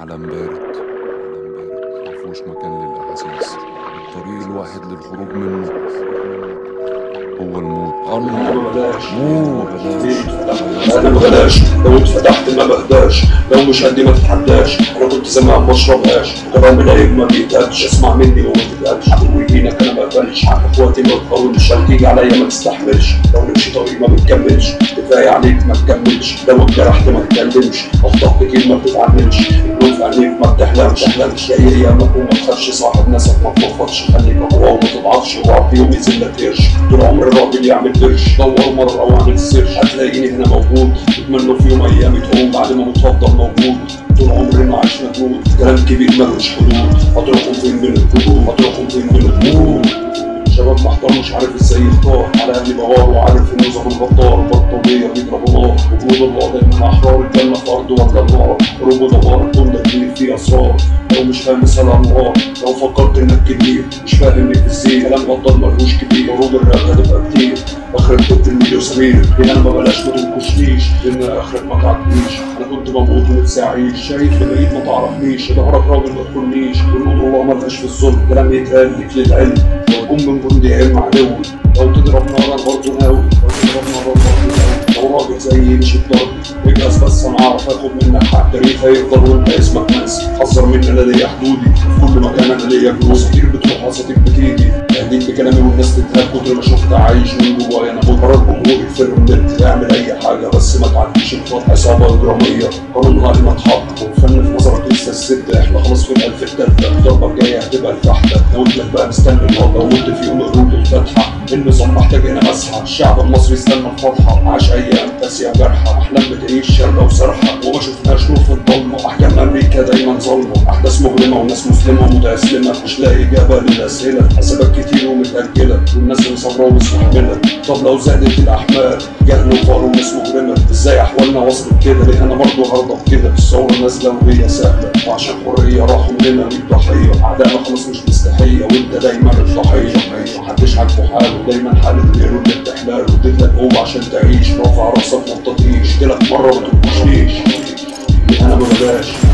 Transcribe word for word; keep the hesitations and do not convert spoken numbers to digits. علم بارد مفيهوش مكان للاحاسيس. الطريق الواحد للخروج منه هو الموت. الله بلاش موت بلاش انا بغلاش، لو اتفتحت ما بهداش، لو مش قدي ما تتحداش. انا كنت سامع ما اشربهاش، كرام العيب ما بيتقالش، اسمع مني وما تتقالش. عدوي بينك انا ما اقبلش، حق اخواتي ما تقاومش، هتيجي عليا ما تستحملش. لو نمشي طريق ما بتكملش، كفايه عليك ما تكملش. لو اتجرحت ما تتكلمش، اخطاء كتير ما بتتعلمش. النوم في عينيك ما بتحلمش، تحلمش لا هي يامك وما تخافش. صاحب ناسك ما تفرفرش، خليك اقوى وما تضعفش، اوعى في يوم يذلك قرش. طول عمر الراجل يعمل قرش، دور مره وعن السيرش، هتلاقيني هنا موجود. اتمنوا في يوم ايام تقوم بعد ما متفضل موجود. طول عمري ما عايش مجنون، كلام كبير ملوش حدود. هتروحوا فين من القلوب، هتروحوا فين من القلوب. شباب محتار مش عارف ازاي يختار، على قلبي بغار وعارف انه ظهر الغدار. بطاريه بيضربوا نار، وجود الوضع ان احرار الجنه في ارض ولا النار. هروب ودمار، كل كبير فيه اسرار، لو مش فاهم اسال انوار. لو فكرت انك كبير مش فاهم انك ازاي، كلام غدار ملوش كبير، هروب الرقه تبقى كتير. اخرك كنت المليون سمير، هنا انا ما بلاش ما تنكشنيش، لان اخرك ما تعديش. انا كنت بموت ونفسي اعيش، شايف لبعيد ما تعرفنيش، ظهرك راجل ما تكونيش. البطوله ملهاش في الظلم، كلام يتقال ليك للعلم، قوم من جندي علم عدوي. لو تضرب نارك برضه ناوي، لو تضرب نارك برضه ناوي. لو راجل زيي مش الضرب، اجلس بس انا اعرف اخد منك حق. تاريخ هيفضل وانت اسمك ناسي، حذر مني انا ليا حدودي. في كل مكان انا ليا فلوس كتير، بتروح اساطير بتيجي. اهديك بكلامي والناس تتهاب، كتر ما شفت عايش من جوايا انا. قرار جمهوري في النت، اعمل اي حاجه بس ما تعديش الخط. عصابه اجراميه قانونها اللي اتحط، والفن في نظرك لسه السته. احنا خلاص في الالف التالته، ضربك جايه هتبقى الفحته. لو انت بقى مستني الوضع وانت في يوم الروت الفاتحه، النظام محتاج هنا مسحه. الشعب المصري استنى الفرحه، عاش ايام قاسيه وجرحه، احلام بتعيش شرقه وسرحه وما شفناش نور في الضلمه. احكام امريكا دايما ظالمه، احداث مظلمه وناس مسلمه متاسلمه. مش لاقي اجابه للاسئله، حسابات كتير ومتاجله، والناس اللي صابره ومستحمله. طب لو زادت الاحمال، جهل وفقر وناس مجرمه، ازاي احوالنا وصلت كده؟ ليه انا برضه هرضى بكده؟ الثوره نازله وهي سهله، وعشان حريه راحوا مننا مية ضحيه. اعدائنا خلاص مش مستحيه، وانت دايما الضحيه. محدش عاجبه حاله، دايما حاله القرود بتحلاله. اديت لك قوه عشان تعيش، رافع راسك ما تطيش. جيلك مره ما تنكشنيش، انا ما بلاش.